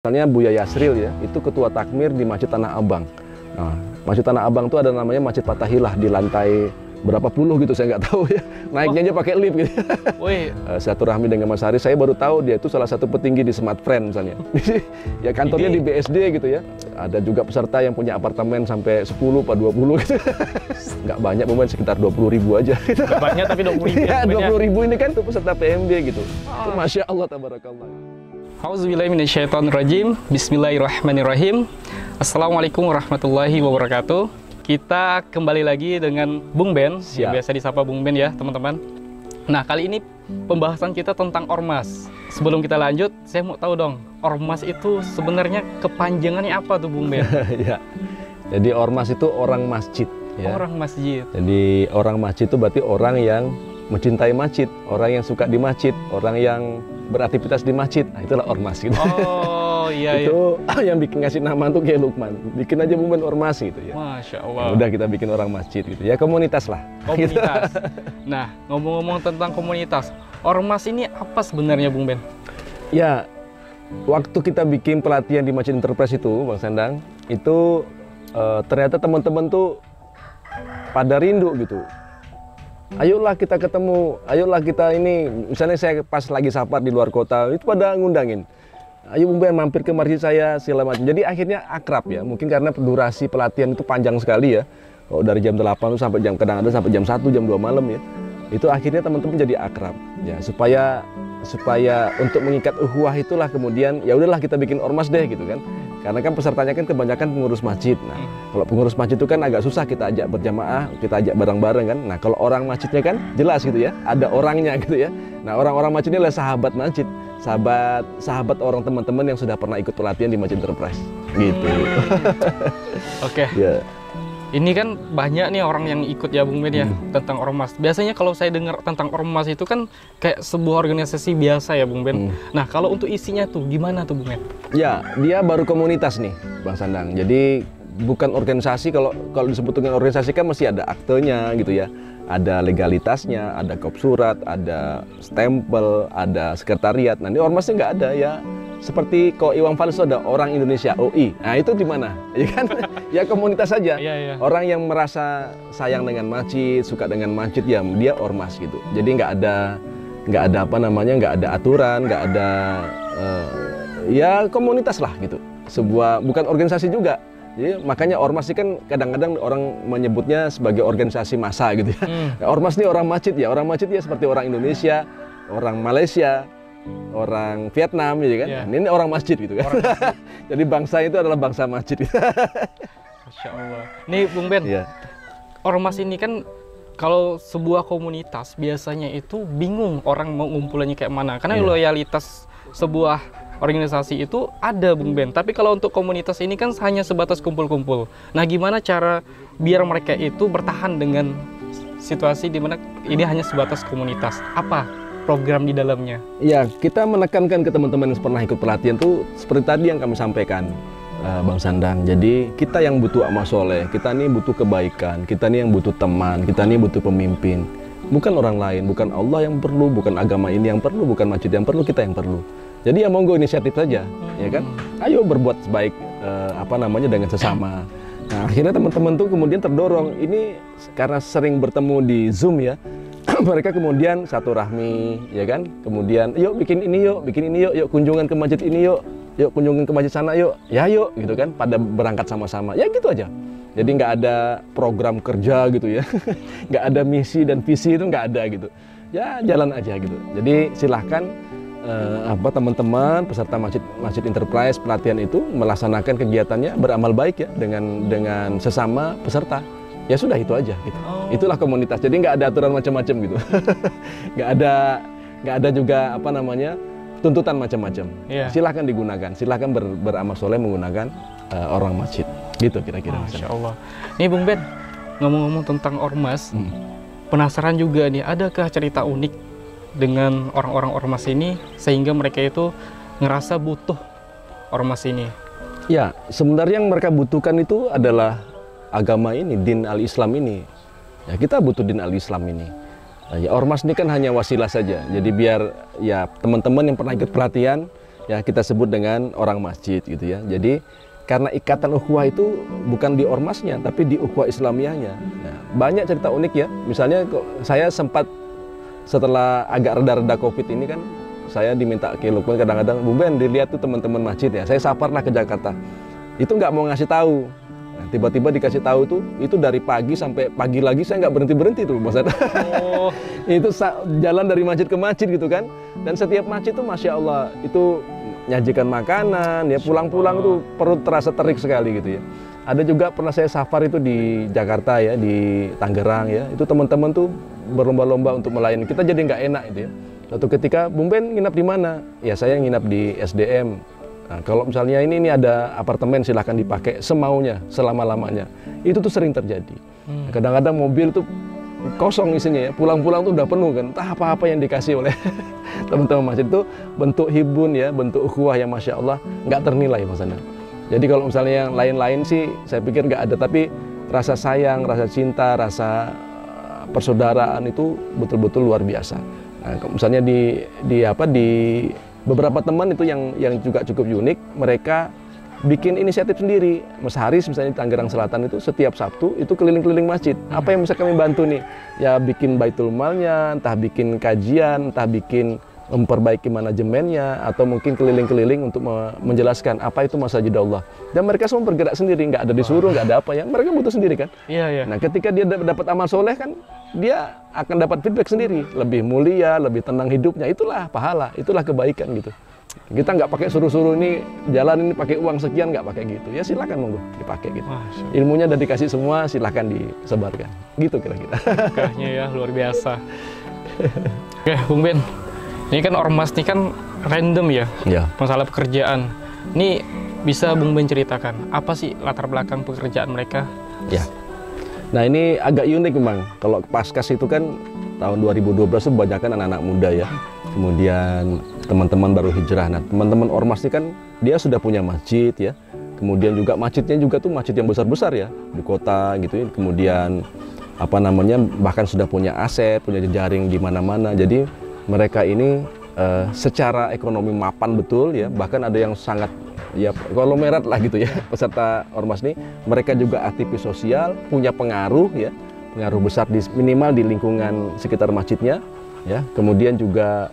Misalnya Buya Yasril ya, itu ketua takmir di Masjid Tanah Abang. Nah, Masjid Tanah Abang itu ada namanya Masjid Fatahillah di lantai berapa puluh gitu, saya nggak tahu ya. Naiknya aja pakai lift gitu. Satu rahmi dengan Mas Haris, saya baru tahu dia itu salah satu petinggi di Smartfren misalnya. Ya kantornya di BSD gitu ya. Ada juga peserta yang punya apartemen sampai 10 atau 20 gitu. Nggak banyak, pemain sekitar 20.000 aja. Nggak banyak tapi 20.000. Ya, 20.000 ini kan tuh peserta PMB gitu. Itu Masya Allah, tabarakallah. Auzubillahiminasyaitonirrajim. Bismillahirrahmanirrahim. Assalamualaikum warahmatullahi wabarakatuh. Kita kembali lagi dengan Bung Ben, yang biasa disapa Bung Ben ya teman-teman. Nah, kali ini pembahasan kita tentang ormas. Sebelum kita lanjut, saya mau tahu dong, ormas itu sebenarnya kepanjangannya apa tuh Bung Ben? Ya. Jadi ormas itu orang masjid ya. Orang masjid. Jadi orang masjid itu berarti orang yang mencintai masjid, orang yang suka di masjid, orang yang beraktivitas di masjid, nah itulah ormas gitu. Oh iya. Itu yang bikin ngasih nama tuh kayak Lukman, bikin aja Bumben ormas gitu ya. Masya Allah. Udah kita bikin orang masjid gitu ya, komunitas lah. Komunitas. Nah, ngomong-ngomong tentang komunitas, ormas ini apa sebenarnya Bung Ben? Ya, waktu kita bikin pelatihan di Masjid Interpres itu, Bang Sandang, itu ternyata teman-teman tuh pada rindu gitu. Ayolah kita ketemu, ayolah kita ini, misalnya saya pas lagi safar di luar kota, itu pada ngundangin. Ayo Bung Ben mampir ke masjid saya, segala macam. Jadi akhirnya akrab ya, mungkin karena durasi pelatihan itu panjang sekali ya. Kalau dari jam 8 itu sampai jam, kadang ada sampai jam 1, jam 2 malam ya. Itu akhirnya teman-teman jadi akrab. Ya, supaya untuk mengikat ukhuwah itulah kemudian, ya udahlah kita bikin ormas deh gitu kan. Karena kan pesertanya kan kebanyakan pengurus masjid. Nah, kalau pengurus masjid itu kan agak susah kita ajak berjamaah, kita ajak bareng-bareng kan. Nah, kalau orang masjidnya kan jelas gitu ya, ada orangnya gitu ya. Nah, orang-orang masjidnya adalah sahabat masjid, sahabat orang teman-teman yang sudah pernah ikut pelatihan di Masjid Enterprise gitu. Oke. Ya. Ini kan banyak nih orang yang ikut ya Bung Ben ya, tentang ormas. Biasanya kalau saya dengar tentang ormas itu kan kayak sebuah organisasi biasa ya Bung Ben. Nah, kalau untuk isinya tuh gimana tuh Bung Ben? Ya, dia baru komunitas nih Bang Sandang. Jadi bukan organisasi, kalau disebut dengan organisasi kan masih ada aktenya gitu ya. Ada legalitasnya, ada kop surat, ada stempel, ada sekretariat. Nah, ini ormasnya nggak ada ya. Seperti kalau Iwan Fals ada Orang Indonesia OI. Nah, itu di mana? Ya kan? Ya komunitas saja. Yeah. Orang yang merasa sayang dengan masjid, suka dengan masjid ya dia ormas gitu. Jadi nggak ada apa namanya, nggak ada aturan, nggak ada ya komunitas lah gitu. Sebuah bukan organisasi juga. Jadi makanya ormas ini kan kadang-kadang orang menyebutnya sebagai organisasi massa gitu ya. Ormas ini orang masjid ya seperti orang Indonesia, orang Malaysia, orang Vietnam gitu kan. Ini orang masjid gitu kan. Masjid. Jadi bangsa itu adalah bangsa masjid. Masya Allah. Nih Bung Ben, ormas ini kan kalau sebuah komunitas biasanya itu bingung orang mau ngumpulannya kayak mana. Karena loyalitas sebuah organisasi itu ada Bung Ben, tapi kalau untuk komunitas ini kan hanya sebatas kumpul-kumpul. Nah, gimana cara biar mereka itu bertahan dengan situasi di mana ini hanya sebatas komunitas? Apa program di dalamnya? Ya, kita menekankan ke teman-teman yang pernah ikut pelatihan tuh seperti tadi yang kami sampaikan, Bang Sandang. Jadi kita yang butuh amal soleh, kita nih butuh kebaikan, kita nih yang butuh teman, kita nih butuh pemimpin. Bukan orang lain, bukan Allah yang perlu, bukan agama ini yang perlu, bukan masjid yang perlu, kita yang perlu. Jadi ya monggo inisiatif saja, ya kan? Ayo berbuat baik dengan sesama. Nah, akhirnya teman-teman tuh kemudian terdorong. Ini karena sering bertemu di Zoom ya, mereka kemudian satu rahmi, ya kan? Kemudian yuk bikin ini yuk, yuk kunjungan ke masjid ini yuk, kunjungan ke masjid sana yuk, ya yuk gitu kan? Pada berangkat sama-sama, ya gitu aja. Jadi nggak ada program kerja gitu ya, nggak ada misi dan visi itu nggak ada gitu. Ya jalan aja gitu. Jadi silahkan. Teman-teman peserta Masjid Enterprise pelatihan itu melaksanakan kegiatannya beramal baik ya dengan sesama peserta. Ya sudah itu aja gitu. Itulah komunitas. Jadi nggak ada aturan macam-macam gitu. nggak ada juga tuntutan macam-macam. Silahkan digunakan, silahkan beramal soleh menggunakan orang masjid gitu kira-kira. Masya Allah. Nih Bung Ben, ngomong-ngomong tentang ormas, penasaran juga nih, adakah cerita unik dengan orang-orang ormas ini sehingga mereka itu ngerasa butuh ormas ini? Ya, sebenarnya yang mereka butuhkan itu adalah agama ini, din al-Islam ini. Ya, kita butuh din al-Islam ini. Ya, ormas ini kan hanya wasilah saja. Jadi biar ya teman-teman yang pernah ikut pelatihan ya kita sebut dengan orang masjid gitu ya. Jadi karena ikatan ukhuwah itu bukan di ormasnya tapi di ukhuwah Islamiyahnya. Nah, banyak cerita unik ya. Misalnya saya sempat setelah agak reda-reda Covid ini kan saya diminta ke Lukman kadang-kadang, Bu Ben dilihat tuh teman-teman masjid ya, saya saparlah ke Jakarta. Itu nggak mau ngasih tahu. Tiba-tiba dikasih tahu tuh, itu dari pagi sampai pagi lagi saya nggak berhenti-berhenti tuh Mas. Oh. Itu jalan dari masjid ke masjid gitu kan. Dan setiap masjid tuh Masya Allah, itu nyajikan makanan, ya pulang-pulang tuh perut terasa terik sekali gitu ya. Ada juga pernah saya safar itu di Jakarta ya, di Tangerang ya. Itu teman-teman tuh berlomba-lomba untuk melayani. Kita jadi nggak enak itu ya. Lalu ketika, Bung Ben nginap di mana? Ya saya nginap di SDM. Nah, kalau misalnya ini ada apartemen silahkan dipakai semaunya selama-lamanya. Itu tuh sering terjadi. Kadang-kadang mobil tuh kosong isinya ya, pulang-pulang tuh udah penuh kan. Entah apa-apa yang dikasih oleh teman-teman masjid itu bentuk hibun ya, bentuk ukhuwah yang Masya Allah nggak ternilai Mas Sandang. Jadi kalau misalnya yang lain-lain sih saya pikir nggak ada, tapi rasa sayang, rasa cinta, rasa persaudaraan itu betul-betul luar biasa. Nah, misalnya di beberapa teman itu yang juga cukup unik, mereka bikin inisiatif sendiri. Mas Haris misalnya di Tangerang Selatan itu setiap Sabtu itu keliling-keliling masjid. Apa yang bisa kami bantu nih? Ya bikin baitul malnya, entah bikin kajian, entah bikin memperbaiki manajemennya, atau mungkin keliling-keliling untuk menjelaskan apa itu masjidullah. Dan mereka semua bergerak sendiri, nggak ada disuruh, nggak ada apa ya. Mereka butuh sendiri kan. Iya, iya. Nah ketika dia dapat amal soleh kan, dia akan dapat feedback sendiri, lebih mulia, lebih tenang hidupnya. Itulah pahala, itulah kebaikan gitu. Kita nggak pakai suruh-suruh ini jalan ini pakai uang sekian, nggak pakai gitu. Ya silakan monggo dipakai gitu. Ilmunya udah dikasih semua, silakan disebarkan. Gitu kira-kira. Berkahnya ya luar biasa. Oke, Bung Ben. Ini kan ormas ini kan random ya, masalah pekerjaan. Ini bisa Bung Ben ceritakan apa sih latar belakang pekerjaan mereka? Ya. Nah ini agak unik memang, kalau Paskas itu kan tahun 2012 itu kebanyakan anak-anak muda ya. Kemudian teman-teman baru hijrah, nah teman-teman ormas ini kan dia sudah punya masjid ya. Kemudian juga masjidnya juga tuh masjid yang besar-besar ya, di kota gitu ya. Kemudian apa namanya, bahkan sudah punya aset, punya jejaring di mana-mana. Jadi mereka ini secara ekonomi mapan betul ya, bahkan ada yang sangat ya konglomerat lah gitu ya peserta ormas ini. Mereka juga aktivis sosial, punya pengaruh ya, pengaruh besar di, minimal di lingkungan sekitar masjidnya ya. Kemudian juga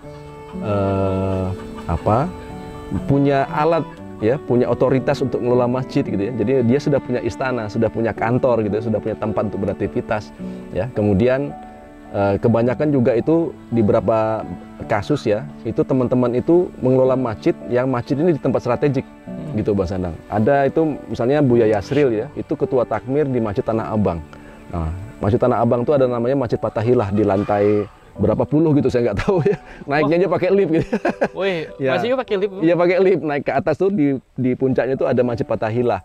punya alat ya, punya otoritas untuk ngelola masjid gitu ya. Jadi dia sudah punya istana, sudah punya kantor gitu ya, sudah punya tempat untuk beraktivitas ya. Kemudian kebanyakan juga itu di beberapa kasus ya, itu teman-teman itu mengelola masjid yang masjid ini di tempat strategik gitu Bang Sandang. Ada itu misalnya Buya Yasril ya, itu ketua takmir di Masjid Tanah Abang. Nah, Masjid Tanah Abang itu ada namanya Masjid Fatahillah di lantai berapa puluh gitu saya nggak tahu ya. Naiknya aja pakai lift gitu. Woi, masjidnya pakai lift? Iya pakai lift, naik ke atas tuh di puncaknya tuh ada Masjid Fatahillah.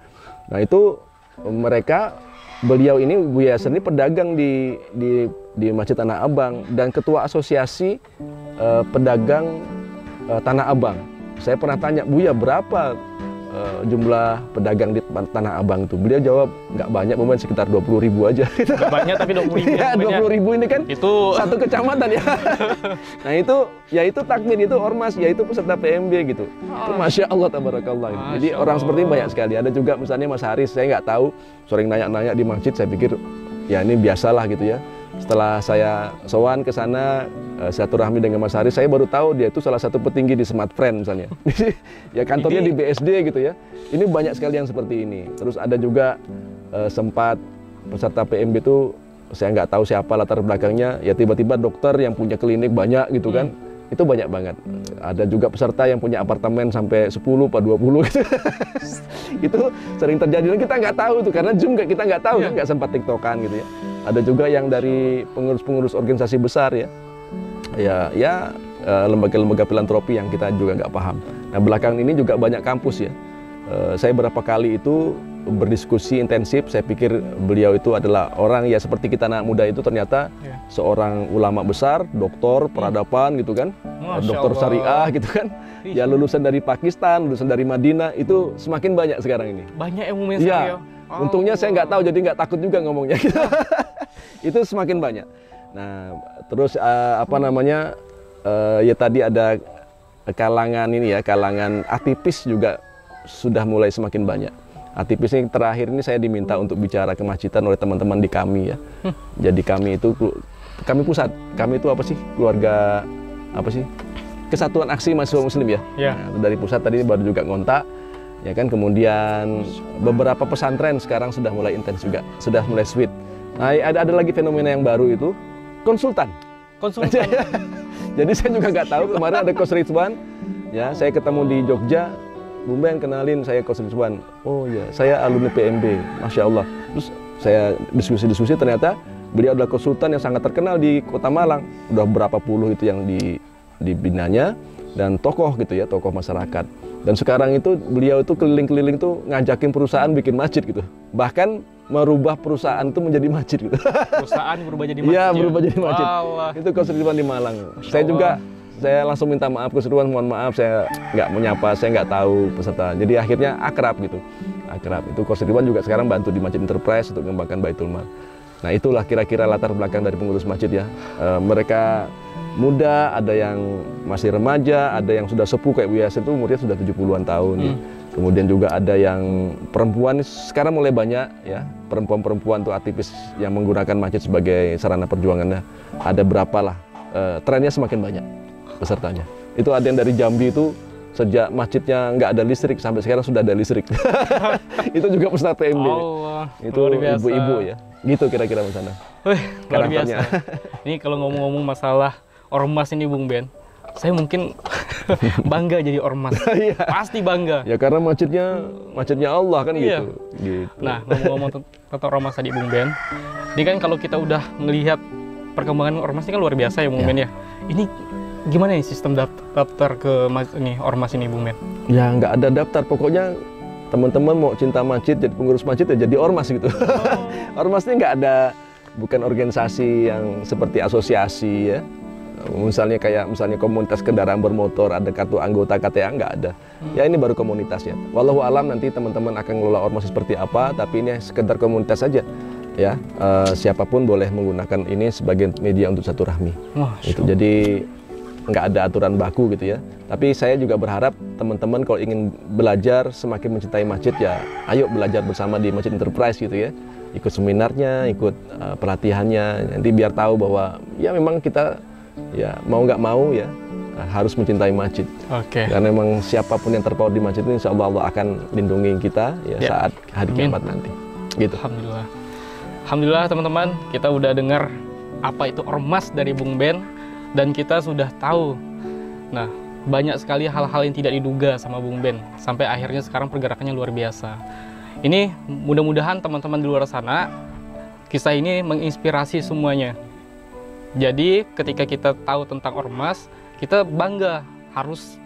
Nah itu mereka, beliau ini Buya Yasril ini pedagang di Masjid Tanah Abang dan ketua asosiasi pedagang Tanah Abang. Saya pernah tanya, Buya berapa jumlah pedagang di Tanah Abang itu? Beliau jawab, nggak banyak, mungkin sekitar 20.000 aja. Nggak banyak tapi 20.000. Ya, 20.000 ini kan itu satu kecamatan ya. Nah itu, ya itu takmir, itu ormas, ya itu peserta PMB gitu. Itu Masya Allah, tabarakallah. Masya Allah. Jadi orang seperti ini banyak sekali. Ada juga misalnya Mas Haris, saya nggak tahu, sering nanya-nanya di masjid, saya pikir ya ini biasalah gitu ya. Setelah saya sowan ke sana silaturahmi dengan Mas Haris, saya baru tahu dia itu salah satu petinggi di Smartfren misalnya. Ya kantornya di BSD gitu ya. Ini banyak sekali yang seperti ini. Terus ada juga sempat peserta PMB itu saya nggak tahu siapa latar belakangnya, ya tiba-tiba dokter yang punya klinik banyak gitu kan. Itu banyak banget. Ada juga peserta yang punya apartemen sampai 10 atau 20 gitu. Itu sering terjadi dan kita nggak tahu tuh karena Zoom kita nggak tahu, nggak sempat tiktokan gitu ya. Ada juga yang dari pengurus-pengurus organisasi besar ya. Ya lembaga-lembaga filantropi yang kita juga nggak paham. Nah belakangan ini juga banyak kampus ya. Saya berapa kali itu berdiskusi intensif, saya pikir beliau itu adalah orang ya seperti kita anak muda itu, ternyata seorang ulama besar, doktor peradaban gitu kan, doktor syariah gitu kan, ya lulusan dari Pakistan, lulusan dari Madinah, itu semakin banyak sekarang ini. Banyak ilmu ya. Untungnya saya nggak tahu jadi nggak takut juga ngomongnya. Itu semakin banyak. Nah terus ya tadi ada kalangan ini ya, kalangan aktivis juga sudah mulai semakin banyak. Aktivis ini terakhir ini saya diminta untuk bicara kemasjidan oleh teman-teman di KAMI ya. Jadi KAMI itu, KAMI pusat, KAMI itu apa sih? Keluarga apa sih? Kesatuan Aksi Mahasiswa Muslim ya. Ya. Nah, dari pusat tadi baru juga ngontak. Ya kan, kemudian beberapa pesantren sekarang sudah mulai intens juga, sudah mulai sweet. Nah, ada lagi fenomena yang baru itu konsultan. Konsultan. Jadi saya juga nggak tahu, kemarin ada Gus Ridwan. Ya, saya ketemu di Jogja. Bung Ben, kenalin saya Gus Ridwan. Oh iya, saya alumni PMB. Masya Allah. Terus saya diskusi-diskusi, ternyata beliau adalah konsultan yang sangat terkenal di Kota Malang. Udah berapa puluh itu yang dibinanya, dan tokoh gitu ya, tokoh masyarakat. Dan sekarang itu beliau itu keliling-keliling tuh ngajakin perusahaan bikin masjid gitu. Bahkan merubah perusahaan itu menjadi masjid gitu. Perusahaan berubah jadi masjid. Iya, berubah jadi masjid. Allah. Itu Gus Ridwan di Malang. Saya langsung minta maaf Gus Ridwan, mohon maaf saya nggak menyapa, saya nggak tahu peserta. Jadi akhirnya akrab gitu. Akrab. Itu Gus Ridwan juga sekarang bantu di Masjid Enterprise untuk mengembangkan Baitul Mal. Nah, itulah kira-kira latar belakang dari pengurus masjid ya. Mereka muda, ada yang masih remaja, ada yang sudah sepuh kayak Bu Yasih itu umurnya sudah 70-an tahun ya. Kemudian juga ada yang perempuan, sekarang mulai banyak ya, perempuan-perempuan tuh aktivis yang menggunakan masjid sebagai sarana perjuangannya. Ada berapa lah, trennya semakin banyak pesertanya. Itu ada yang dari Jambi itu, sejak masjidnya nggak ada listrik, sampai sekarang sudah ada listrik. Itu juga peserta PMB. Allah, itu ibu-ibu ya. Gitu kira-kira Mas Sandang. Wih, luar biasa. Ini kalau ngomong-ngomong masalah Ormas ini Bung Ben, saya mungkin bangga jadi Ormas. Pasti bangga. Ya karena masjidnya Allah kan iya. Gitu. Nah, ngomong-ngomong tentang Ormas tadi Bung Ben, ini kan kalau kita udah ngelihat perkembangan Ormas ini kan luar biasa ya Bung Ben ya. Ini gimana nih sistem daftar ke ini Ormas ini Bung Ben? Ya nggak ada daftar, pokoknya teman-teman mau cinta masjid, jadi pengurus masjid ya jadi Ormas gitu. Ormasnya nggak ada, bukan organisasi yang seperti asosiasi ya. Misalnya kayak komunitas kendaraan bermotor, ada kartu anggota KTA, nggak ada. Ya ini baru komunitas ya. Wallahu alam nanti teman-teman akan ngelola ormas seperti apa, tapi ini sekedar komunitas saja. Ya, siapapun boleh menggunakan ini sebagai media untuk silaturahmi. Itu jadi nggak ada aturan baku gitu ya. Tapi saya juga berharap teman-teman kalau ingin belajar semakin mencintai masjid ya, ayo belajar bersama di Masjid Enterprise gitu ya. Ikut seminarnya, ikut pelatihannya, nanti biar tahu bahwa ya memang kita ya mau nggak mau ya harus mencintai masjid. Oke. Karena memang siapapun yang terpaut di masjid ini, insya Allah akan lindungi kita ya, saat hari kiamat nanti. Gitu. Alhamdulillah. Alhamdulillah teman-teman, kita udah dengar apa itu ormas dari Bung Ben, dan kita sudah tahu. Nah, banyak sekali hal-hal yang tidak diduga sama Bung Ben, sampai akhirnya sekarang pergerakannya luar biasa. Ini mudah-mudahan teman-teman di luar sana kisah ini menginspirasi semuanya. Jadi ketika kita tahu tentang ormas, kita bangga, harus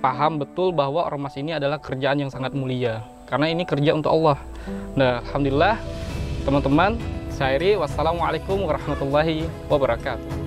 paham betul bahwa ormas ini adalah kerjaan yang sangat mulia. Karena ini kerja untuk Allah. Nah, alhamdulillah teman-teman, saya Iri, wassalamualaikum warahmatullahi wabarakatuh.